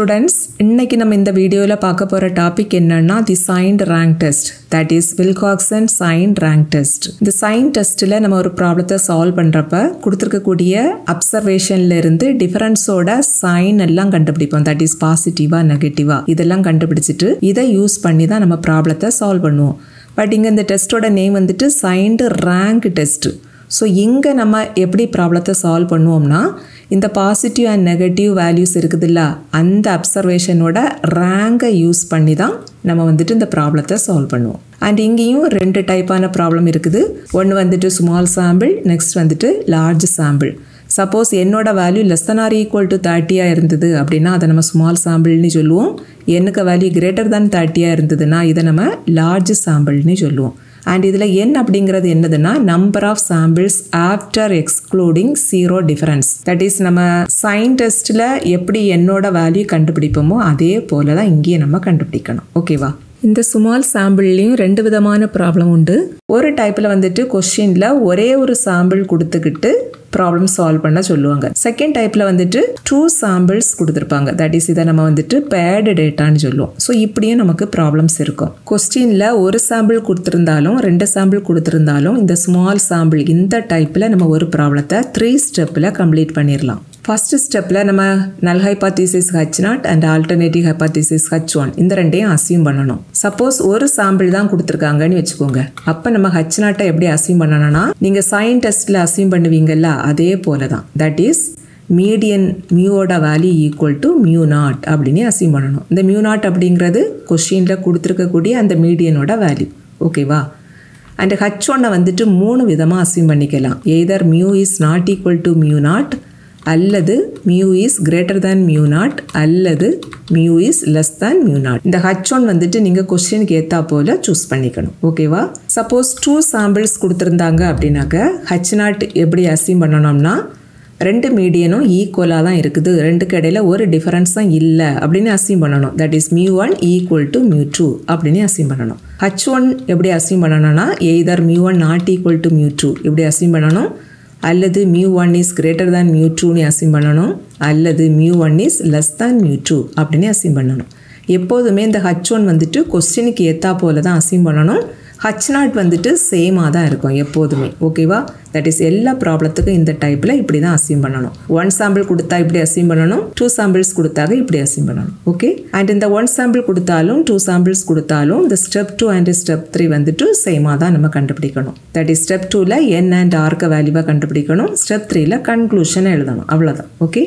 Students, இன்னைக்கு நம்ம இந்த வீடியோல பார்க்க போற டாபிக் என்னன்னா the signed rank test, that is Wilcoxon signed rank test. இந்த சைன் டெஸ்ட்ல நம்ம ஒரு ப்ராப்ளத்தை சால்வ் பண்றப்ப கொடுத்திருக்கக்கூடிய அப்சர்வேஷன்ல இருந்து டிஃபரன்ஸோட சைன் எல்லாம் கண்டுபிடிப்போம், தட் இஸ் பாசிட்டிவா நெகட்டிவா இதெல்லாம் கண்டுபிடிச்சிட்டு இதை யூஸ் பண்ணி தான் நம்ம ப்ராப்ளத்தை சால்வ் பண்ணுவோம். பட் இங்க இந்த டெஸ்டோட நேம் வந்துட்டு சைன்ட் ரேங்க் டெஸ்ட். ஸோ இங்கே நம்ம எப்படி ப்ராப்ளத்தை சால்வ் பண்ணுவோம்னா, இந்த பாசிட்டிவ் அண்ட் நெகட்டிவ் வேல்யூஸ் இருக்குதுல்ல, அந்த அப்சர்வேஷனோட ரேங்கை யூஸ் பண்ணி தான் நம்ம வந்துட்டு இந்த ப்ராப்ளத்தை சால்வ் பண்ணுவோம். அண்ட் இங்கேயும் ரெண்டு டைப்பான ப்ராப்ளம் இருக்குது. ஒன்று வந்துட்டு ஸ்மால் சாம்பிள், நெக்ஸ்ட் வந்துட்டு லார்ஜ் சாம்பிள். சப்போஸ் என்னோட value less than or equal to 30 இருந்தது அப்படின்னா அதை நம்ம ஸ்மால் சாம்பிள்னு சொல்லுவோம். எனக்கு வேல்யூ கிரேட்டர் தேன் 30 இருந்ததுன்னா இதை நம்ம லார்ஜ் சாம்பிள்னு சொல்லுவோம். அண்ட் இதில் என் அப்படிங்கிறது என்னதுன்னா number of samples after excluding 0 difference. That is நம்ம சைன் டெஸ்ட்டில் எப்படி என்னோட வேல்யூ கண்டுபிடிப்போமோ அதே போல தான் இங்கேயே நம்ம கண்டுபிடிக்கணும். ஓகேவா? இந்த ஸ்மால் சாம்பிள்லேயும் ரெண்டு விதமான ப்ராப்ளம் உண்டு. ஒரு டைப்பில் வந்துட்டு கொஸ்டினில் ஒரே ஒரு சாம்பிள் கொடுத்துக்கிட்டு ப்ராப்ளம் சால்வ் பண்ண சொல்லுவாங்க. செகண்ட் டைப்பில் வந்துட்டு 2 சாம்பிள்ஸ் கொடுத்துருப்பாங்க. தட் இஸ் இதை நம்ம வந்துட்டு பேடு டேட்டான்னு சொல்லுவோம். ஸோ இப்படியும் நமக்கு ப்ராப்ளம்ஸ் இருக்கும். கொஸ்டினில் ஒரு சாம்பிள் கொடுத்துருந்தாலும் 2 சாம்பிள் கொடுத்துருந்தாலும் இந்த ஸ்மால் சாம்பிள் இந்த டைப்பில் நம்ம ஒரு ப்ராப்ளத்தை 3 ஸ்டெப்பில் கம்ப்ளீட் பண்ணிடலாம். ஃபர்ஸ்ட் ஸ்டெப்பில் நம்ம null ஹைபாத்தீசிஸ் H0 and alternative ஹைபாத்தீசிஸ் H1 இந்த ரெண்டையும் அசியூம் பண்ணணும். சப்போஸ் ஒரு சாம்பிள் தான் கொடுத்துருக்காங்கன்னு வச்சுக்கோங்க. அப்போ நம்ம H0 எப்படி அசியூம் பண்ணணும்னா, நீங்கள் சைன் டெஸ்ட்டில் அசியூம் பண்ணுவீங்கல்ல அதே போல தான். தட் இஸ் மீடியன் மியூவோட வேல்யூ ஈக்குவல் டு μ0 அப்படின்னு அசியூம் பண்ணணும். இந்த μ0 அப்படிங்கிறது கொஸ்டினில் கொடுத்துருக்கக்கூடிய அந்த மீடியனோட வேல்யூ. ஓகேவா? அண்ட் H1 வந்துட்டு 3 விதமாக அசியூம் பண்ணிக்கலாம். Either mu is not equal to μ0, அல்லது மியூ இஸ் கிரேட்டர் தேன் μ0, அல்லது மியூ இஸ் லெஸ் தேன் μ0. இந்த H1 வந்துட்டு நீங்கள் கொஸ்டினுக்கு ஏற்றா போல் சூஸ் பண்ணிக்கணும். ஓகேவா? சப்போஸ் 2 சாம்பிள்ஸ் கொடுத்துருந்தாங்க அப்படின்னாக்க H0 எப்படி அசியூம் பண்ணணும்னா, 2 மீடியனும் ஈக்குவலாக தான் இருக்குது, 2க்கு இடையில் ஒரு டிஃபரன்ஸும் இல்லை அப்படின்னு அசியூம் பண்ணணும். தட் இஸ் μ1 ஈக்குவல் டு μ2 அப்படின்னு அசியூம் பண்ணணும். H1 எப்படி அசியூம் பண்ணணும்னா, எய்தர் μ1 நாட் ஈக்குவல் டு μ2 இப்படி அசியூம் பண்ணணும், அல்லது μ1 இஸ் கிரேட்டர் தேன் μ2ன்னு அசியூம் பண்ணணும், அல்லது μ1 இஸ் லெஸ் தேன் μ2 அப்படின்னு அசியூம் பண்ணணும். எப்போதுமே இந்த H1 வந்துட்டு கொஸ்டினுக்கு ஏற்றா போல தான் அசியூம் பண்ணணும். H0 வந்துட்டு சேமாக தான் இருக்கும் எப்போதுமே. ஓகேவா? தட் இஸ் எல்லா ப்ராப்ளத்துக்கும் இந்த டைப்பில் இப்படி தான் அசியூம் பண்ணணும். 1 சாம்பிள் கொடுத்தா இப்படி அசியூம் பண்ணணும், 2 சாம்பிள்ஸ் கொடுத்தாக இப்படி அசியூம் பண்ணணும். ஓகே? அண்ட் இந்த 1 சாம்பிள் கொடுத்தாலும் 2 சாம்பிள்ஸ் கொடுத்தாலும் இந்த ஸ்டெப் 2 அண்ட் ஸ்டெப் 3 வந்துட்டு சேமாக தான் நம்ம கண்டுபிடிக்கணும். தட் இஸ் ஸ்டெப் 2ல் என் அண்ட் ஆர்க்கு வேல்யூவாக கண்டுபிடிக்கணும், ஸ்டெப் 3ல் கன்க்ளூஷனை எழுதணும். அவ்வளோதான். ஓகே?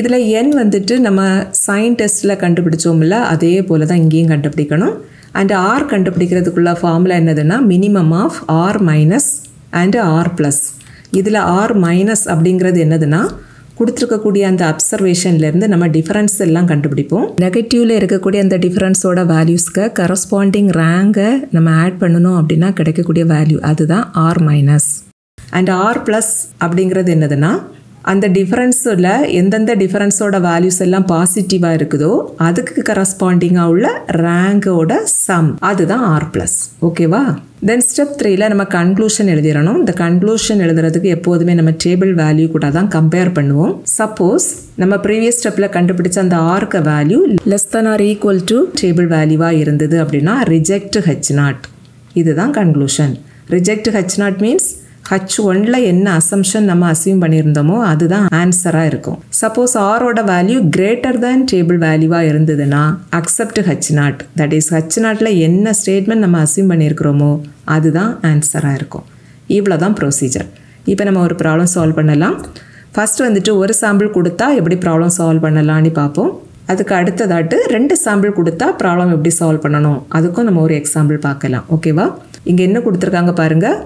இதில் என் வந்துட்டு நம்ம சைன் டெஸ்ட்டில் கண்டுபிடிச்சோம்ல அதே போல் தான் இங்கேயும் கண்டுபிடிக்கணும். அண்ட் ஆர் கண்டுபிடிக்கிறதுக்குள்ள ஃபார்முலா என்னதுன்னா minimum of R minus and R plus. இதில் ஆர் மைனஸ் அப்படிங்கிறது என்னதுன்னா கொடுத்துருக்கக்கூடிய அந்த அப்சர்வேஷன்லேருந்து நம்ம டிஃபரன்ஸ் எல்லாம் கண்டுபிடிப்போம். நெகட்டிவ்ல இருக்கக்கூடிய அந்த டிஃபரன்ஸோட வேல்யூஸ்க்கு கரஸ்பாண்டிங் ரேங்கை நம்ம ஆட் பண்ணணும் அப்படின்னா கிடைக்கக்கூடிய வேல்யூ அதுதான் R minus. And R plus அப்படிங்கிறது என்னதுன்னா அந்த டிஃபரன்ஸில் எந்தெந்த டிஃபரன்ஸோட வேல்யூஸ் எல்லாம் பாசிட்டிவாக இருக்குதோ அதுக்கு கரஸ்பாண்டிங்காக உள்ள ரேங்கோட சம், அதுதான் ஆர் ப்ளஸ். ஓகேவா? தென் ஸ்டெப் 3ல் நம்ம கன்க்ளூஷன் எழுதிடணும். இந்த கன்க்ளூஷன் எழுதுறதுக்கு எப்போதுமே நம்ம டேபிள் வேல்யூ கூட தான் கம்பேர் பண்ணுவோம். சப்போஸ் நம்ம ப்ரீவியஸ் ஸ்டெப்பில் கண்டுபிடிச்ச அந்த ஆர்க்கு value less than or equal to table வேல்யூவாக இருந்தது அப்படின்னா ரிஜெக்ட் H0, இதுதான் கன்க்ளூஷன். ரிஜெக்ட் H0 மீன்ஸ் H1ல என்ன அசம்ஷன் நம்ம அசியூம் பண்ணியிருந்தோமோ அதுதான் ஆன்சராக இருக்கும். சப்போஸ் ஆரோட வேல்யூ கிரேட்டர் தேன் டேபிள் வேல்யூவாக இருந்ததுன்னா அக்செப்ட் H0, தட் இஸ் H0ல என்ன ஸ்டேட்மெண்ட் நம்ம அசியூம் பண்ணியிருக்கிறோமோ அதுதான் ஆன்சராக இருக்கும். இவ்வளோ தான் ப்ரொசீஜர். இப்போ நம்ம ஒரு ப்ராப்ளம் சால்வ் பண்ணலாம். ஃபஸ்ட்டு வந்துட்டு ஒரு சாம்பிள் கொடுத்தா எப்படி ப்ராப்ளம் சால்வ் பண்ணலான்னு பார்ப்போம். அதுக்கு அடுத்ததாட்டு 2 சாம்பிள் கொடுத்தா ப்ராப்ளம் எப்படி சால்வ் பண்ணணும் அதுக்கும் நம்ம ஒரு எக்ஸாம்பிள் பார்க்கலாம். ஓகேவா? இங்கே என்ன கொடுத்துருக்காங்க பாருங்கள்.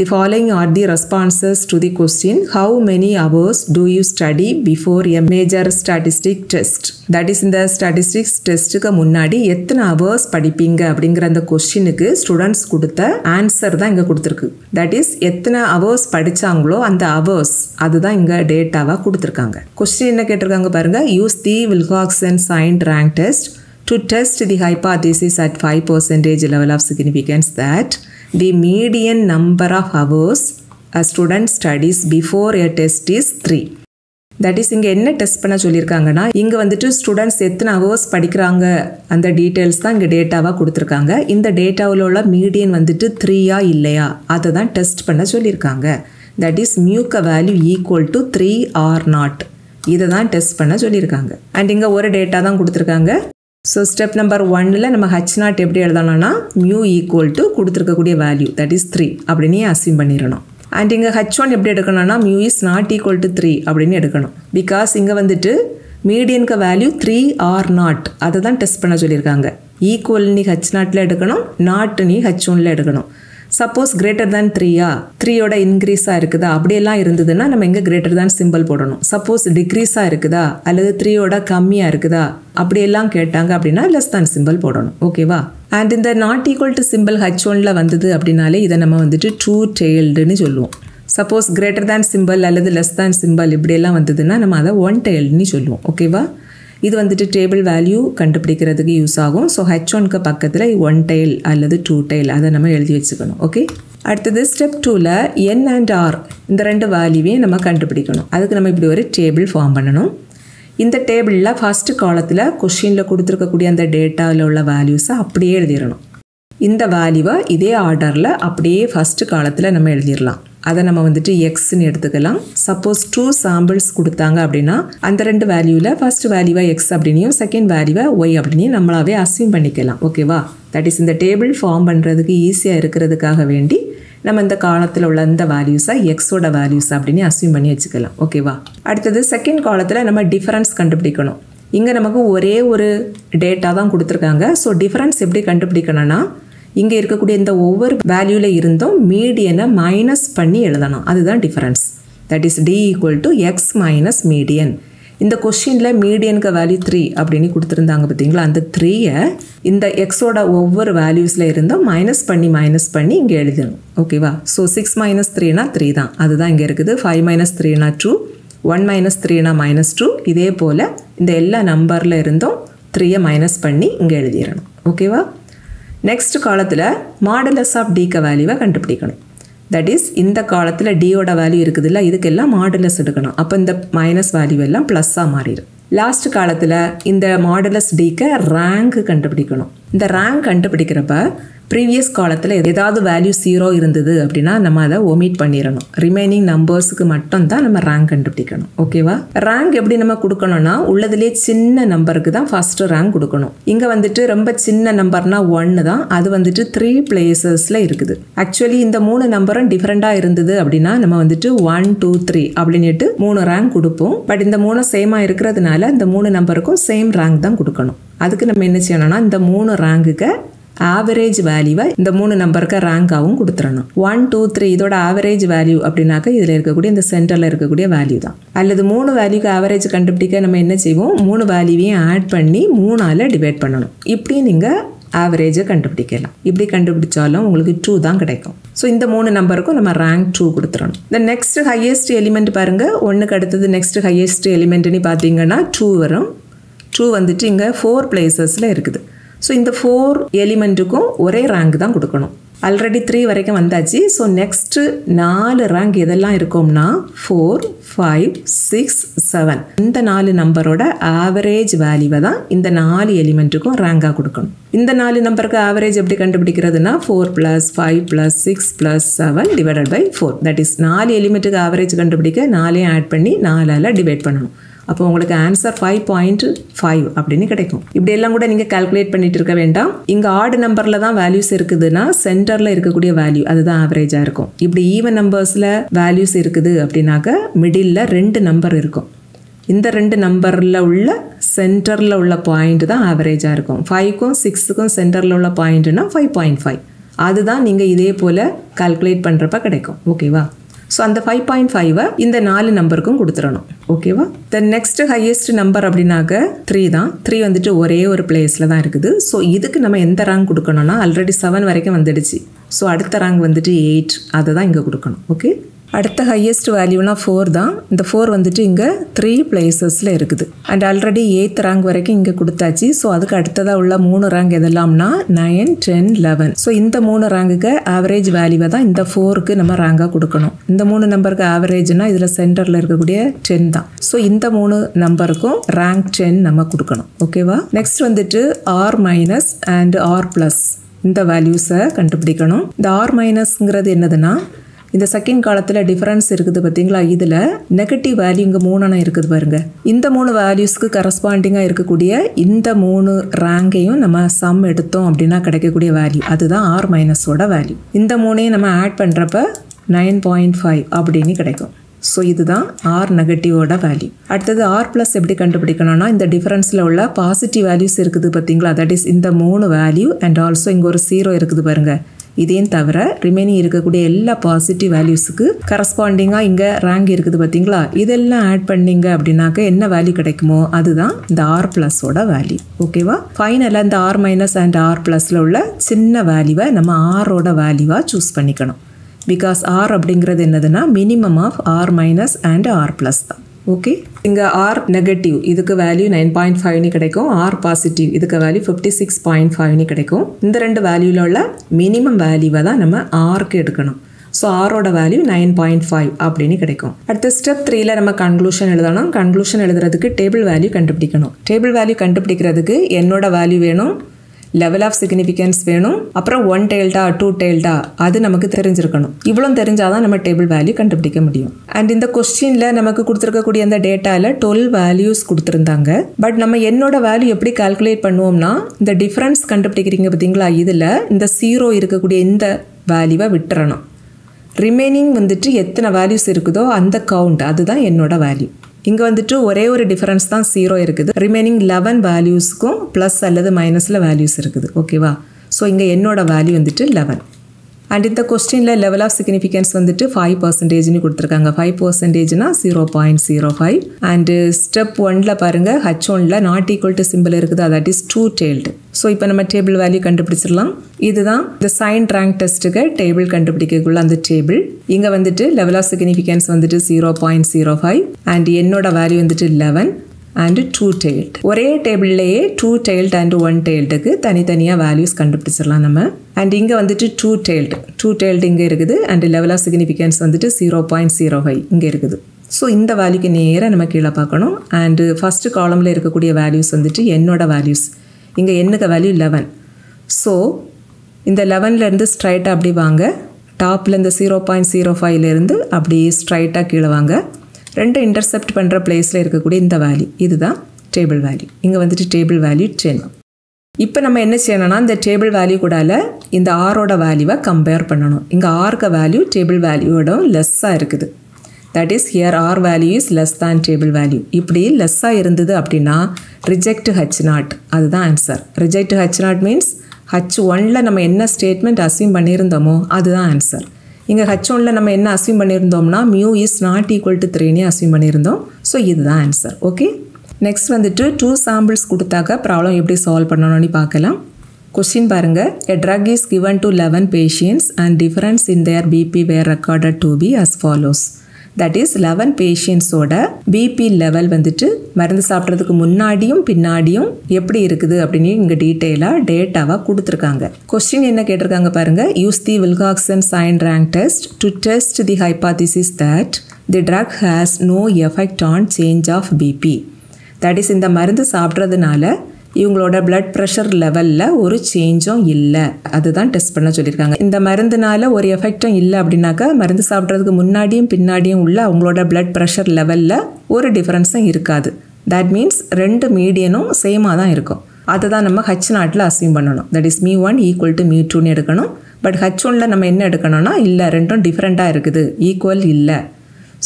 The following are the responses to the question, how many hours do you study before a major statistic test? That is, இந்த statistics test-க்கு முன்னாடி எத்தனை hours படிப்பீங்க அப்படிங்கிற அந்த கொஸ்டினுக்கு ஸ்டூடெண்ட்ஸ் கொடுத்த ஆன்சர் தான் இங்கே கொடுத்துருக்கு. தட் இஸ் எத்தனை hours படித்தாங்களோ அந்த hours அதுதான் இங்கே டேட்டாவாக கொடுத்துருக்காங்க. கொஸ்டின் என்ன கேட்டிருக்காங்க பாருங்கள். Use the Wilcoxon Signed Rank Test to test the hypothesis at 5% level of significance that the median number of hours a student studies before a test is 3. That is, இங்கே என்ன test பண்ண சொல்லியிருக்காங்கன்னா, இங்கே வந்துட்டு students எத்தனை hours படிக்கிறாங்க அந்த details தான் இங்கே டேட்டாவாக கொடுத்துருக்காங்க. இந்த டேட்டாவில் உள்ள மீடியன் வந்துட்டு 3யா இல்லையா அதை தான் டெஸ்ட் பண்ண சொல்லியிருக்காங்க. தட் இஸ் மியூக்க value equal to 3 or not. இதை தான் டெஸ்ட் பண்ண சொல்லியிருக்காங்க. அண்ட் இங்கே ஒரு டேட்டா தான் கொடுத்துருக்காங்க. ஸோ ஸ்டெப் நம்பர் 1ல் நம்ம H0 எப்படி எழுதணும்னா மியூ ஈக்குவல் டு கொடுத்துருக்கக்கூடிய வேல்யூ தட் இஸ் 3 அப்படின்னு அஸ்யூம் பண்ணிடணும். அண்ட் இங்கே H1 எப்படி எடுக்கணும்னா mu is not equal to 3 அப்படின்னு எடுக்கணும். பிகாஸ் இங்கே வந்துட்டு மீடியனுக்கு வேல்யூ 3 or not அதை தான் டெஸ்ட் பண்ண சொல்லியிருக்காங்க. ஈக்குவல் நீ H0ல் எடுக்கணும், நாட் நீ H1ல் எடுக்கணும். சப்போஸ் கிரேட்டர் தேன் 3யா, 3யோட இன்க்ரீஸாக இருக்குதா அப்படியெல்லாம் இருந்ததுன்னா நம்ம இங்கே கிரேட்டர் தேன் சிம்பிள் போடணும். சப்போஸ் டிக்ரீஸாக இருக்குதா அல்லது 3யோட கம்மியாக இருக்குதா அப்படியெல்லாம் கேட்டாங்க அப்படின்னா லெஸ் தேன் சிம்பிள் போடணும். ஓகேவா? அண்ட் இந்த நாட் ஈக்குவல் டு சிம்பிள் H1ல் வந்தது அப்படின்னாலே இதை நம்ம வந்துட்டு ட்ரூ டெய்ல்டுன்னு சொல்லுவோம். சப்போஸ் கிரேட்டர் தேன் சிம்பிள் அல்லது லெஸ் தேன் சிம்பிள் இப்படியெல்லாம் வந்ததுன்னா நம்ம அதை ஒன் டெய்ல்டுன்னு சொல்லுவோம். ஓகேவா? இது வந்துட்டு டேபிள் வேல்யூ கண்டுபிடிக்கிறதுக்கு யூஸ் ஆகும். ஸோ H1க்கு பக்கத்தில் ஒன் டெய்ல் அல்லது டூ டெய்ல் அதை நம்ம எழுதி வச்சுக்கணும். ஓகே, அடுத்தது ஸ்டெப் 2ல் N அண்ட் R இந்த ரெண்டு வேல்யூவையும் நம்ம கண்டுபிடிக்கணும். அதுக்கு நம்ம இப்படி ஒரு டேபிள் ஃபார்ம் பண்ணணும். இந்த டேபிளில் ஃபஸ்ட்டு காலத்தில் கொஷினில் கொடுத்துருக்கக்கூடிய அந்த டேட்டாவில் உள்ள வேல்யூஸை அப்படியே எழுதிடணும். இந்த வேல்யூவை இதே ஆர்டரில் அப்படியே ஃபஸ்ட்டு காலத்தில் நம்ம எழுதிடலாம். அதை நம்ம வந்துட்டு எக்ஸ்ன்னு எடுத்துக்கலாம். சப்போஸ் 2 samples கொடுத்தாங்க அப்படின்னா அந்த ரெண்டு வேல்யூவில் ஃபஸ்ட்டு வேல்யூவை எக்ஸ் அப்படின்னையும் செகண்ட் வேல்யூவை ஒய் அப்படின்னையும் நம்மளாவே அஸ்யூம் பண்ணிக்கலாம். ஓகேவா? தட் இஸ் இந்த டேபிள் ஃபார்ம் பண்ணுறதுக்கு ஈஸியாக இருக்கிறதுக்காக வேண்டி நம்ம இந்த காலத்தில் உள்ள இந்த வேல்யூஸை எக்ஸோட வேல்யூஸ் அப்படின்னு அஸ்யூம் பண்ணி வச்சுக்கலாம். ஓகேவா? அடுத்தது செகண்ட் காலத்தில் நம்ம டிஃபரன்ஸ் கண்டுபிடிக்கணும். இங்கே நமக்கு ஒரே ஒரு டேட்டா தான் கொடுத்துருக்காங்க. ஸோ டிஃபரன்ஸ் எப்படி கண்டுபிடிக்கணும்னா இங்கே இருக்கக்கூடிய இந்த ஒவ்வொரு வேல்யூவில் இருந்தும் மீடியனை மைனஸ் பண்ணி எழுதணும். அதுதான் difference. That is D equal to X minus median. இந்த கொஷினில் மீடியனுக்கு வேல்யூ 3 அப்படின்னு கொடுத்துருந்தாங்க பார்த்தீங்களா? அந்த 3யை இந்த எக்ஸோட ஒவ்வொரு வேல்யூஸில் இருந்தும் மைனஸ் பண்ணி இங்கே எழுதணும். ஓகேவா? ஸோ 6 - 3 = 3 தான், அதுதான் இங்கே இருக்குது. 5 - 3 = 2, 1 - 3 = -2. இதே போல் இந்த எல்லா நம்பரில் இருந்தும் 3யை மைனஸ் பண்ணி இங்கே எழுதிடணும். ஓகேவா? நெக்ஸ்ட் காலத்தில் மாடலஸ் ஆஃப் டிக்கு வேல்யூவை கண்டுபிடிக்கணும். தட் இஸ் இந்த காலத்தில் டியோட வேல்யூ இருக்குது இல்லை, இதுக்கெல்லாம் மாடுலஸ் எடுக்கணும். அப்போ இந்த மைனஸ் வேல்யூ எல்லாம் ப்ளஸ்ஸாக மாறிடும். லாஸ்ட் காலத்தில் இந்த மாடுலஸ் டிக்கு ரேங்க் கண்டுபிடிக்கணும். இந்த ரேங்க் கண்டுபிடிக்கிறப்ப ப்ரீவியஸ் காலத்தில் ஏதாவது வேல்யூ 0 இருந்தது அப்படின்னா நம்ம அதை ஒமிட் பண்ணிடணும். ரிமைனிங் நம்பர்ஸுக்கு மட்டும்தான் நம்ம ரேங்க் கண்டுபிடிக்கணும். ஓகேவா? ரேங்க் எப்படி நம்ம கொடுக்கணும்னா உள்ளதுலேயே சின்ன நம்பருக்கு தான் ஃபஸ்ட்டு ரேங்க் கொடுக்கணும். இங்கே வந்துட்டு ரொம்ப சின்ன நம்பர்னால் 1 தான், அது வந்துட்டு 3 places இருக்குது. ஆக்சுவலி இந்த 3 நம்பரும் டிஃப்ரெண்ட்டாக இருந்தது அப்படின்னா நம்ம வந்துட்டு 1, 2, 3 அப்படின்னுட்டு 3 ரேங்க் கொடுப்போம். பட் இந்த 3 சேமாக இருக்கிறதுனால இந்த 3 நம்பருக்கும் சேம் ரேங்க் தான் கொடுக்கணும். அதுக்கு நம்ம என்ன செய்யணும்னா இந்த 3 ரேங்குக்கு ஆவரேஜ் வேல்யூவை இந்த 3 நம்பருக்கு ரேங்காகவும் கொடுத்துடணும். 1, 2, 3 இதோட ஆவரேஜ் வேல்யூ அப்படின்னாக்க இதில் இருக்கக்கூடிய இந்த சென்டரில் இருக்கக்கூடிய வேல்யூ தான். அல்லது 3 வேல்யூக்கு ஆவரேஜ் கண்டுபிடிக்க நம்ம என்ன செய்வோம், 3 வேல்யூவையும் ஆட் பண்ணி 3ஆல் டிவைட் பண்ணணும். இப்படி நீங்கள் ஆவரேஜை கண்டுபிடிக்கலாம். இப்படி கண்டுபிடிச்சாலும் உங்களுக்கு 2 தான் கிடைக்கும். ஸோ இந்த 3 நம்பருக்கும் நம்ம ரேங்க் 2 கொடுத்துடணும். இந்த நெக்ஸ்ட் ஹையஸ்ட் எலிமெண்ட் பாருங்கள். 1க்கு அடுத்தது நெக்ஸ்ட் ஹையஸ்ட் எலிமெண்ட்டுன்னு பார்த்தீங்கன்னா 2 வரும். 2 வந்துட்டு இங்கே 4 places இருக்குது. ஸோ இந்த 4 எலிமெண்ட்டுக்கும் ஒரே ரேங்க் தான் கொடுக்கணும். ஆல்ரெடி 3 வரைக்கும் வந்தாச்சு. ஸோ நெக்ஸ்ட்டு 4 ரேங்க் எதெல்லாம் இருக்கும்னா 4, 5, 6, 7 இந்த 4 நம்பரோட ஆவரேஜ் வேல்யூவை தான் இந்த 4 எலிமெண்ட்டுக்கும் ரேங்காக கொடுக்கணும். இந்த 4 நம்பருக்கு ஆவரேஜ் எப்படி கண்டுபிடிக்கிறதுனா 4 + 5 + 6 + 7 / 4. தட் இஸ் 4 எலிமெண்ட்டுக்கு ஆவரேஜ் கண்டுபிடிக்க 4ஐயும் ஆட் பண்ணி 4ஆல் டிவைட் பண்ணணும். அப்போ உங்களுக்கு ஆன்சர் 5.5 அப்படின்னு கிடைக்கும். இப்படியெல்லாம் கூட நீங்கள் கால்குலேட் பண்ணிட்டு இருக்க வேண்டாம். இங்கே ஆட் நம்பரில் தான் வேல்யூஸ் இருக்குதுன்னா சென்டரில் இருக்கக்கூடிய வேல்யூ அதுதான் ஆவரேஜாக இருக்கும். இப்படி ஈவன் நம்பர்ஸில் வேல்யூஸ் இருக்குது அப்படின்னாக்க மிடில் 2 நம்பர் இருக்கும். இந்த 2 நம்பரில் உள்ள சென்டரில் உள்ள பாயிண்ட் தான் ஆவரேஜாக இருக்கும். 5க்கும் 6க்கும் சென்டரில் உள்ள பாயிண்ட்னா 5.5. அதுதான் நீங்கள் இதே போல் கால்குலேட் பண்ணுறப்ப கிடைக்கும். ஓகேவா? ஸோ அந்த 5.5 இந்த 4 நம்பருக்கும் கொடுத்துடணும். ஓகேவா? த நெக்ஸ்ட் ஹையஸ்ட் நம்பர் அப்படின்னாக்க 3 தான். 3 வந்துட்டு ஒரே ஒரு பிளேஸில் தான் இருக்குது. ஸோ இதுக்கு நம்ம எந்த ரேங்க் கொடுக்கணும்னா ஆல்ரெடி 7 வரைக்கும் வந்துடுச்சு. ஸோ அடுத்த ரேங்க் வந்துட்டு 8 அதை தான் இங்கே கொடுக்கணும். ஓகே, அடுத்த ஹையஸ்ட் வேல்யூனா 4 தான். இந்த 4 வந்துட்டு இங்கே 3 பிளேசஸில் இருக்குது. அண்ட் ஆல்ரெடி 8th ரேங்க் வரைக்கும் இங்கே கொடுத்தாச்சு. ஸோ அதுக்கு அடுத்ததாக உள்ள 3 ரேங்க் எதெல்லாம்னா 9, 10, 11. ஸோ இந்த 3 ரேங்குக்கு ஆவரேஜ் வேல்யூவை தான் இந்த 4க்கு நம்ம ரேங்காக கொடுக்கணும். இந்த 3 நம்பருக்கு ஆவரேஜ்னா இதில் சென்டரில் இருக்கக்கூடிய 10 தான். ஸோ இந்த 3 நம்பருக்கும் ரேங்க் 10 நம்ம கொடுக்கணும். ஓகேவா? நெக்ஸ்ட் வந்துட்டு R- and R+. இந்த வேல்யூஸை கண்டுபிடிக்கணும். இந்த R- என்னதுன்னா இந்த செகண்ட் காலத்தில் டிஃபரன்ஸ் இருக்குது பார்த்தீங்களா, இதில் நெகட்டிவ் வேல்யூ இங்கே 3 இருக்குது பாருங்க. இந்த 3 வேல்யூஸ்க்கு கரஸ்பாண்டிங்காக இருக்கக்கூடிய இந்த 3 ரேங்கையும் நம்ம சம் எடுத்தோம் அப்படின்னா கிடைக்கக்கூடிய வேல்யூ அதுதான் R- வேல்யூ. இந்த 3ஐயும் நம்ம ஆட் பண்ணுறப்ப 9.5 அப்படின்னு கிடைக்கும். ஸோ இதுதான் R- வேல்யூ. அடுத்தது R+ எப்படி கண்டுபிடிக்கணும்னா இந்த டிஃபரன்ஸில் உள்ள பாசிட்டிவ் வேல்யூஸ் இருக்குது பார்த்தீங்களா, தட் இஸ் இந்த 3 வேல்யூ அண்ட் ஆல்சோ இங்கே ஒரு 0 இருக்குது பாருங்கள். இதையும் தவிர ரிமைனிங் இருக்கக்கூடிய எல்லா பாசிட்டிவ் வேல்யூஸுக்கு கரஸ்பாண்டிங்காக இங்கே ரேங்க் இருக்குது பார்த்தீங்களா, இதெல்லாம் ஆட் பண்ணிங்க அப்படின்னாக்க என்ன வேல்யூ கிடைக்குமோ அதுதான் இந்த R+ஓட வேல்யூ. ஓகேவா? ஃபைனலாக இந்த R- and R+ல் உள்ள சின்ன வேல்யூவை நம்ம ஆரோட வேல்யூவாக சூஸ் பண்ணிக்கணும். பிகாஸ் ஆர் அப்படிங்கிறது என்னதுன்னா minimum of R- and R+ தான். ஓகே, இங்கே R- இதுக்கு வேல்யூ 9.5 கிடைக்கும், R+ இதுக்கு வேல்யூ 56.5 கிடைக்கும். இந்த 2 வேல்யூவில் உள்ள மினிமம் வேல்யூவை தான் நம்ம ஆர்க்கு எடுக்கணும். ஸோ ஆரோட வேல்யூ 9.5 அப்படின்னு கிடைக்கும். அடுத்த ஸ்டெப் 3ல் நம்ம கன்க்ளூஷன் எழுதணும். கன்க்ளூஷன் எழுதுறதுக்கு டேபிள் வேல்யூ கண்டுபிடிக்கணும். டேபிள் வேல்யூ கண்டுபிடிக்கிறதுக்கு என்னோட வேல்யூ வேணும், லெவல் ஆஃப் சிக்னிஃபிகன்ஸ் வேணும், அப்புறம் 1 டெயில்டா 2 டெயில்டா அது நமக்கு தெரிஞ்சிருக்கணும். இவ்வளோ தெரிஞ்சாதான் நம்ம டேபிள் வேல்யூ கண்டுபிடிக்க முடியும். அண்ட் இந்த கொஸ்டினில் நமக்கு கொடுத்துருக்கக்கூடிய அந்த டேட்டாவில் 12 வேல்யூஸ் கொடுத்துருந்தாங்க. பட் நம்ம என்னோட வேல்யூ எப்படி கால்குலேட் பண்ணுவோம்னா இந்த டிஃப்ரென்ஸ் கண்டுபிடிக்கிறீங்க பார்த்தீங்களா, இதில் இந்த 0 இருக்கக்கூடிய இந்த வேல்யூவை விட்டுறணும். ரிமைனிங் வந்துட்டு எத்தனை வேல்யூஸ் இருக்குதோ அந்த கவுண்ட் அதுதான் என்னோட வேல்யூ. இங்கே வந்துட்டு ஒரே ஒரு டிஃபரன்ஸ் தான் 0 இருக்குது. ரிமைனிங் 11 வேல்யூஸ்க்கும் ப்ளஸ் அல்லது மைனஸில் வேல்யூஸ் இருக்குது. ஓகேவா? ஸோ இங்கே என்னோட வேல்யூ வந்துட்டு 11. அண்ட் இந்த கொஸ்டினில் லெவல் ஆஃப் சிக்னிஃபிகன்ஸ் வந்துட்டு 5%ன்னு கொடுத்துருக்காங்க. 5%னா 0.05. அண்டு ஸ்டெப் 1ல் பாருங்கள், H1ல் ≠ சிம்பிள் இருக்குது, அதாட் இஸ் 2 டெயில்டு. ஸோ இப்போ நம்ம டேபிள் வேல்யூ கண்டுபிடிச்சிடலாம். இதுதான் இந்த சைன்ட் ரேங்க் டெஸ்ட்டுக்கு டேபிள் கண்டுபிடிக்கக்குள்ள அந்த டேபிள். இங்கே வந்துட்டு லெவல் ஆஃப் சிக்னிஃபிகன்ஸ் வந்துட்டு 0.05 அண்ட் என்னோட வேல்யூ வந்துட்டு 11 அண்டு 2 டெயில்ட். ஒரே டேபிள்லேயே 2 டெயில்ட் அண்ட் 1 டெயில்ட்டுக்கு தனித்தனியாக வேல்யூஸ் கண்டுபிடிச்சிடலாம் நம்ம. அண்ட் இங்கே வந்துட்டு 2 டெயில்ட் இங்கே இருக்குது அண்ட் லெவல் ஆஃப் சிக்னிஃபிகன்ஸ் வந்துட்டு 0.05 இங்கே இருக்குது. ஸோ இந்த வேல்யூக்கு நேராக நம்ம கீழே பார்க்கணும். அண்டு ஃபஸ்ட்டு காலமில் இருக்கக்கூடிய வேல்யூஸ் வந்துட்டு என்னோட வேல்யூஸ். இங்கே என்னுக்கு வேல்யூ 11. ஸோ இந்த 11லேருந்து ஸ்ட்ரைட்டாக அப்படி வாங்க, டாப்பில் இந்த 0.05லேருந்து அப்படியே ஸ்ட்ரைட்டாக கீழே வாங்க, 2 இன்டர்செப்ட் பண்ணுற பிளேஸில் இருக்கக்கூடிய இந்த வேல்யூ இதுதான் டேபிள் வேல்யூ. இங்கே வந்துட்டு டேபிள் வேல்யூ 10. இப்போ நம்ம என்ன செய்யணும்னா இந்த டேபிள் வேல்யூ கூடால இந்த ஆரோட வேல்யூவை கம்பேர் பண்ணணும். இங்கே ஆர்க்கு வேல்யூ டேபிள் வேல்யூவோட லெஸ்ஸாக இருக்குது, that is here R- less than table value. இப்படி லெஸ்ஸாக இருந்தது அப்படின்னா ரிஜெக்ட் H0 அதுதான் ஆன்சர். ரிஜெக்ட் H0 மீன்ஸ் H1ல் நம்ம என்ன ஸ்டேட்மெண்ட் அஸ்யூம் பண்ணியிருந்தோமோ அதுதான் ஆன்சர். இங்கே H1ல் நம்ம என்ன அஸ்யூம் பண்ணியிருந்தோம்னா μ ≠ 3ன்னு அஸ்யூம் பண்ணியிருந்தோம். ஸோ இதுதான் ஆன்சர். ஓகே, நெக்ஸ்ட் வந்துட்டு 2 சாம்பிள்ஸ் கொடுத்தாக்க ப்ராப்ளம் எப்படி சால்வ் பண்ணணும்னு பார்க்கலாம். கொஸ்டின் பாருங்கள், a drug is given to 11 patients and difference in their BP were recorded to be as follows. That is 11 பேஷண்ட்ஸோட பிபி லெவல் வந்துட்டு மருந்து சாப்பிட்றதுக்கு முன்னாடியும் பின்னாடியும் எப்படி இருக்குது அப்படின்னு இங்கே டீட்டெயிலாக டேட்டாவாக கொடுத்துருக்காங்க. கொஸ்டின் என்ன கேட்டிருக்காங்க பாருங்கள், use the Wilcoxon sign rank test to test the hypothesis that the drug has no effect on change of BP. That is இந்த மருந்து சாப்பிட்றதுனால இவங்களோட பிளட் ப்ரெஷர் லெவலில் ஒரு சேஞ்சும் இல்லை, அதுதான் டெஸ்ட் பண்ண சொல்லியிருக்காங்க. இந்த மருந்துனால ஒரு எஃபெக்டும் இல்லை அப்படின்னாக்கா மருந்து சாப்பிட்றதுக்கு முன்னாடியும் பின்னாடியும் உள்ள அவங்களோட பிளட் ப்ரெஷர் லெவலில் ஒரு டிஃப்ரென்ஸும் இருக்காது. தட் மீன்ஸ் 2 மீடியனும் சேமாக தான் இருக்கும். அதை தான் நம்ம H0ல் அஸ்யூம் பண்ணணும். தட் இஸ் μ1 = μ2ன்னு எடுக்கணும். பட் H1ல் நம்ம என்ன எடுக்கணும்னா இல்லை, 2ம் டிஃப்ரெண்ட்டாக இருக்குது, ஈக்குவல் இல்லை.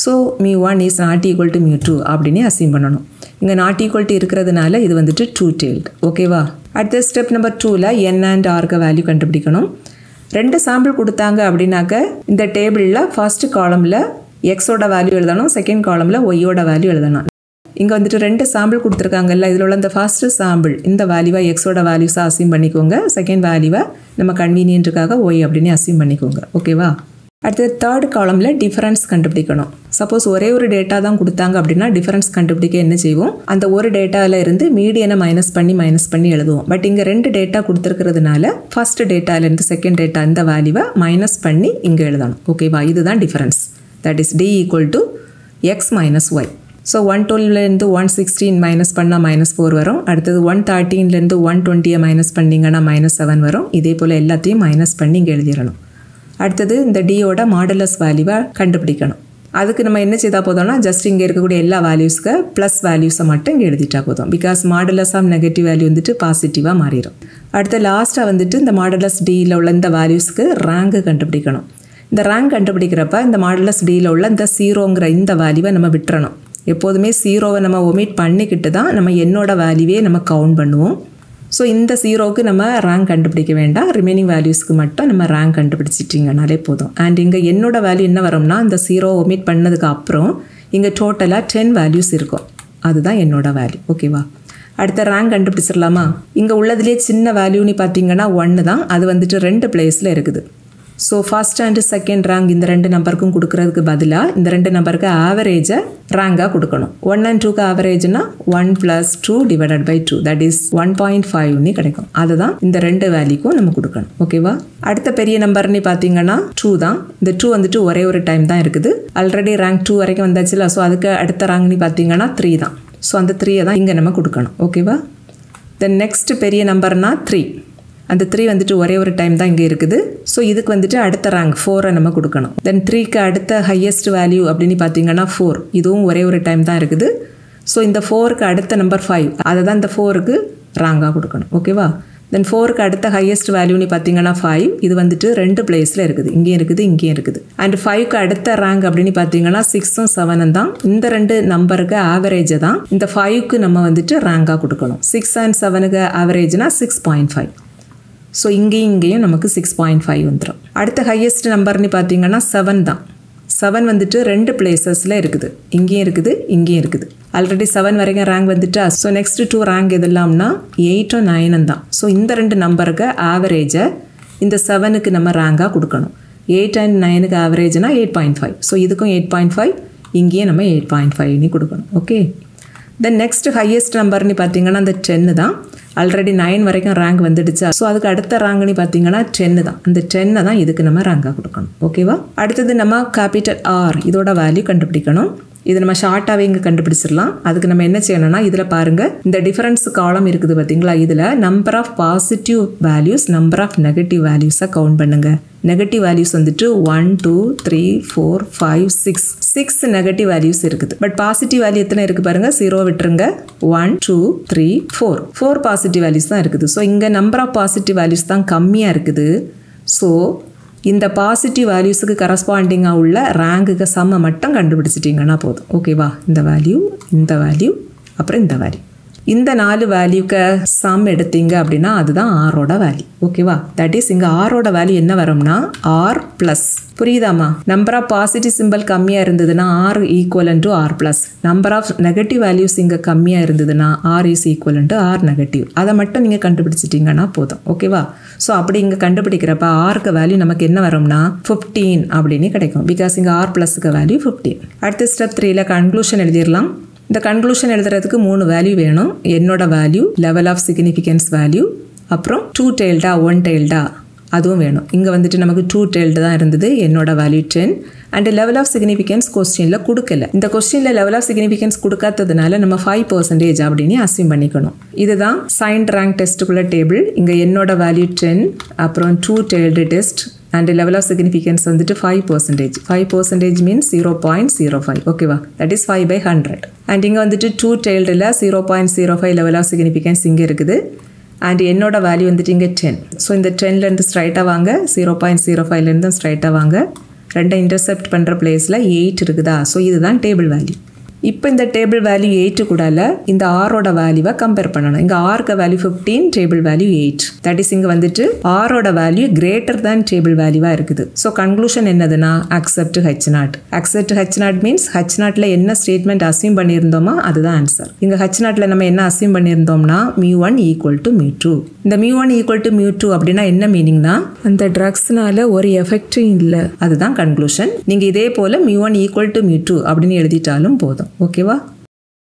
ஸோ μ1 ≠ μ2 அப்படின்னு அஸ்யூம் பண்ணணும். இங்கே நாட் ஈக்குவல் இருக்கிறதுனால இது வந்துட்டு 2 டெயில்ட். ஓகேவா? அடுத்த ஸ்டெப் நம்பர் 2ல் N and Rக்கு வேல்யூ கண்டுபிடிக்கணும். 2 சாம்பிள் கொடுத்தாங்க அப்படின்னாக்க இந்த டேபிளில் ஃபர்ஸ்ட் காலமில் எக்ஸோட வேல்யூ எழுதணும், செகண்ட் காலமில் ஒய்யோட வேல்யூ எழுதணும். இங்கே வந்துட்டு 2 சாம்பிள் கொடுத்துருக்காங்கல்ல, இதில் உள்ள அந்த ஃபர்ஸ்ட் சாம்பிள் இந்த வேல்யூவை எக்ஸோட வேல்யூஸாக அஸ்யூம் பண்ணிக்கோங்க, செகண்ட் வேல்யூவை நம்ம கன்வீனியன்ட்டுக்காக ஒய் அப்படின்னு அஸ்யூம் பண்ணிக்கோங்க. ஓகேவா? அடுத்து தேர்ட் காலமில் டிஃபரன்ஸ் கண்டுபிடிக்கணும். சப்போஸ் ஒரே ஒரு டேட்டா தான் கொடுத்தாங்க அப்படின்னா டிஃபரன்ஸ் கண்டுபிடிக்க என்ன செய்வோம், அந்த ஒரு டேட்டாவில் இருந்து மீடியனை மைனஸ் பண்ணி எழுதுவோம். பட் இங்கே ரெண்டு டேட்டா கொடுத்துருக்கிறதுனால ஃபர்ஸ்ட் டேட்டாவிலேருந்து செகண்ட் டேட்டா இந்த வேல்யூவை மைனஸ் பண்ணி இங்கே எழுதணும். ஓகேவா, இதுதான் difference. That is D = X - Y. So 112 116 minus பண்ணால் -4 வரும். அடுத்தது 113 120 மைனஸ் பண்ணிங்கன்னா -7 வரும். இதே போல் எல்லாத்தையும் மைனஸ் பண்ணி இங்கே எழுதிடணும். அடுத்தது இந்த டியோட மாடலஸ் வேல்யூவை கண்டுபிடிக்கணும். அதுக்கு நம்ம என்ன செய்தால் போதோம்னா ஜஸ்ட் இங்கே இருக்கக்கூடிய எல்லா வேல்யூஸ்க்கு ப்ளஸ் வேல்யூஸை மட்டும் இங்கே எழுதிட்டா போதும். Because modulus of negative value வந்துட்டு பாசிட்டிவாக மாறிடும். அடுத்த லாஸ்ட்டாக வந்துட்டு இந்த மாடலஸ் டியில் உள்ள இந்த வேல்யூஸ்க்கு ரேங்கு கண்டுபிடிக்கணும். இந்த ரேங்க் கண்டுபிடிக்கிறப்ப இந்த மாடலஸ் டியில் உள்ள இந்த 0ங்கிற இந்த வேல்யூவை நம்ம விட்டுறணும். எப்போதுமே 0வை நம்ம ஒமிட் பண்ணிக்கிட்டு தான் நம்ம என்னோட வேல்யூவே நம்ம கவுண்ட் பண்ணுவோம். ஸோ இந்த 0க்கு நம்ம ரேங்க் கண்டுபிடிக்க வேண்டாம், ரிமைனிங் வேல்யூஸ்க்கு மட்டும் நம்ம ரேங்க் கண்டுபிடிச்சிட்டிங்கனாலே போதும். அண்ட் இங்கே என்னோட வேல்யூ என்ன வரும்னா இந்த 0 ஒமிட் பண்ணதுக்கு அப்புறம் இங்கே டோட்டலாக 10 வேல்யூஸ் இருக்கும். அதுதான் என்னோட வேல்யூ. ஓகேவா, அடுத்த ரேங்க் கண்டுபிடிச்சிடலாமா? இங்கே உள்ளதுலேயே சின்ன வேல்யூன்னு பார்த்தீங்கன்னா 1 தான். அது வந்துட்டு 2 பிளேஸில் இருக்குது. So first and second rank இந்த 2 நம்பருக்கும் கொடுக்குறதுக்கு பதிலாக இந்த 2 நம்பருக்கு ஆவரேஜை ரேங்காக கொடுக்கணும். 1 and 2க்கு ஆவரேஜ்னா 1 + 2 / 2. தட் இஸ் 1.5 கிடைக்கும். அதுதான் இந்த 2 வேல்யூக்கும் நம்ம கொடுக்கணும். ஓகேவா, அடுத்த பெரிய நம்பர்னு பார்த்தீங்கன்னா 2 தான். இந்த 2 வந்துட்டு ஒரே ஒரு டைம் தான் இருக்குது. ஆல்ரெடி ரேங்க் 2 வரைக்கும் வந்தாச்சுல. ஸோ அதுக்கு அடுத்த ரேங்க்னு பார்த்தீங்கன்னா 3 தான். ஸோ அந்த 3ஐ தான் இங்கே நம்ம கொடுக்கணும். ஓகேவா, தென் நெக்ஸ்ட் பெரிய நம்பர்னா 3. அந்த 3 வந்துட்டு ஒரே ஒரு டைம் தான் இங்கே இருக்குது. ஸோ இதுக்கு வந்துட்டு அடுத்த ரேங்க் 4ஐ நம்ம கொடுக்கணும். தென் 3க்கு அடுத்த ஹையஸ்ட் வேல்யூ அப்படின்னு பார்த்தீங்கன்னா 4. இதுவும் ஒரே ஒரு டைம் தான் இருக்குது. ஸோ இந்த 4க்கு அடுத்த நம்பர் 5, அதை தான் இந்த 4க்கு ரேங்காக கொடுக்கணும். ஓகேவா, தென் 4க்கு அடுத்த ஹையஸ்ட் வேல்யூன்னு பார்த்தீங்கன்னா 5. இது வந்துட்டு 2 பிளேஸில் இருக்குது. இங்கேயும் இருக்குது, இங்கேயும் இருக்குது. அண்ட் 5க்கு அடுத்த ரேங்க் அப்படின்னு பார்த்தீங்கன்னா 6 ம் 7 தான். இந்த 2 நம்பருக்கு ஆவரேஜை தான் இந்த 5க்கு நம்ம வந்துட்டு ரேங்காக கொடுக்கணும். 6 and 7க்கு ஆவரேஜ்னா 6.5. ஸோ இங்கேயும் நமக்கு 6.5 வந்துடும். அடுத்த ஹையஸ்ட் நம்பர்னு பார்த்தீங்கன்னா 7 தான். 7 வந்துட்டு 2 பிளேசஸில் இருக்குது. இங்கேயும் இருக்குது, இங்கேயும் இருக்குது. ஆல்ரெடி 7 வரைக்கும் ரேங்க் வந்துட்டா. ஸோ நெக்ஸ்ட் 2 ரேங்க் எதெல்லாம்னா 8 ம் 9 தான். ஸோ இந்த 2 நம்பருக்கு ஆவரேஜை இந்த 7க்கு நம்ம ரேங்காக கொடுக்கணும். 8 and 9க்கு ஆவரேஜ்னா 8.5. ஸோ இதுக்கும் 8.5, இங்கேயும் நம்ம 8.5 கொடுக்கணும். ஓகே, தென் நெக்ஸ்ட் ஹையஸ்ட் நம்பர்னு பார்த்தீங்கன்னா அந்த 10 தான். ஆல்ரெடி 9 வரைக்கும் ரேங்க் வந்துடுச்சா. ஸோ அதுக்கு அடுத்த ரேங்க்னு பார்த்தீங்கன்னா 10 தான். அந்த 10ஐ தான் இதுக்கு நம்ம ரேங்காக கொடுக்கணும். ஓகேவா, அடுத்தது நம்ம கேபிட்டல் ஆர் இதோட வேல்யூ கண்டுபிடிக்கணும். இது நம்ம ஷார்ட்டாகவே இங்கே கண்டுபிடிச்சிடலாம். அதுக்கு நம்ம என்ன செய்யணும்னா இதில் பாருங்கள், இந்த டிஃபரன்ஸ் காலம் இருக்குது பார்த்தீங்களா, இதில் number of positive values number of negative வேல்யூஸை கவுண்ட் பண்ணுங்கள். நெகட்டிவ் வேல்யூஸ் வந்துட்டு 1 2 3 4 5 6 நெகட்டிவ் வேல்யூஸ் இருக்குது. பட் பாசிட்டிவ் வேல்யூ எத்தனை இருக்குது பாருங்கள், 0 விட்டுருங்க. 1 2 3 4 பாசிட்டிவ் வேல்யூஸ் தான் இருக்குது. ஸோ இங்கே நம்பர் ஆஃப் பாசிட்டிவ் வேல்யூஸ் தான் கம்மியாக இருக்குது. ஸோ இந்த பாசிட்டிவ் வேல்யூஸுக்கு கரஸ்பாண்டிங்காக உள்ள ரேங்குக்கு சம மட்டும் கண்டுபிடிச்சிட்டிங்கன்னா போதும். ஓகேவா, இந்த வேல்யூ, இந்த வேல்யூ, அப்புறம் இந்த வேல்யூ, இந்த 4 வேல்யூக்கு சம் எடுத்தீங்க அப்படின்னா அதுதான் ஆரோட வேல்யூ. ஓகேவா, தட் இஸ் இங்கே ஆரோட வேல்யூ என்ன வரும்னா R+. புரியுதாமா? நம்பர் ஆஃப் பாசிட்டிவ் சிம்பிள் கம்மியாக இருந்ததுன்னா R = R+. Number of negative values இங்கே கம்மியாக இருந்ததுன்னா R = R-. அதை மட்டும் நீங்கள் கண்டுபிடிச்சிட்டிங்கன்னா போதும். ஓகேவா, ஸோ அப்படி இங்கே கண்டுபிடிக்கிறப்ப ஆருக்கு வேல்யூ நமக்கு என்ன வரும்னா 15 அப்படின்னு கிடைக்கும். பிகாஸ் இங்கே R+க்கு வேல்யூ 15. அடுத்த ஸ்டெப் 3ல் கன்க்ளூஷன் எழுதிடலாம். இந்த கன்க்ளூஷன் எழுதுறதுக்கு 3 வேல்யூ வேணும். என்னோட value, level of significance value, அப்புறம் 2 tailed 1 tailed அதுவும் வேணும். இங்கே வந்துட்டு நமக்கு 2 tailed தான் இருந்தது. என்னோட value 10. And level of significance கொஸ்டினில் கொடுக்கல. இந்த கொஸ்டினில் லெவல் ஆஃப் சிக்னிஃபிகன்ஸ் கொடுக்காததுனால நம்ம 5% அப்படின்னு அசியூம் பண்ணிக்கணும். இதுதான் சைன்ட் ரேங்க் டெஸ்ட்டுக்குள்ள டேபிள். இங்கே என்னோட வேல்யூ 10, அப்புறம் 2 tailed test, and level of significance வந்துட்டு 5%. 5% மீன்ஸ் 0.05. ஓகேவா, தட் இஸ் 5/100. அண்ட் இங்கே வந்துட்டு 2 tailed 0.05 லெவல் ஆஃப் சிக்னிஃபிகன்ஸ் இங்கே இருக்குது. அண்ட் என்னோட வேல்யூ வந்துட்டு இங்கே 10. ஸோ இந்த 10லேருந்து ஸ்ட்ரைட்டாக வாங்க, 0.05லேருந்து ஸ்ட்ரைட்டாக வாங்க. 2 இன்டர்செப்ட் பண்ணுற பிளேஸில் 8 இருக்குதா. ஸோ இதுதான் டேபிள் வேல்யூ. இப்போ இந்த டேபிள் வேல்யூ 8 கூடால இந்த ஆரோட வேல்யூவை கம்பேர் பண்ணணும். இங்கே ஆருக்கு value 15, table value 8. That is இங்கே வந்துட்டு ஆரோட வேல்யூ greater than டேபிள் வேல்யூவாக இருக்குது. ஸோ கன்க்ளூஷன் என்னதுன்னா accept H0. accept H0 means H0ல என்ன ஸ்டேட்மெண்ட் அசியூம் பண்ணியிருந்தோமோ அதுதான் ஆன்சர். இங்கே H0ல நம்ம என்ன அசியூம் பண்ணியிருந்தோம்னா μ1 = μ2. இந்த μ1 equal to μ2 அப்படின்னா என்ன மீனிங்னா, அந்த ட்ரக்ஸ்னால ஒரு எஃபெக்டும் இல்லை. அதுதான் கன்க்ளூஷன். நீங்கள் இதே போல் μ1 equal to μ2 அப்படின்னு எழுதிட்டாலும் போதும். ஓகேவா?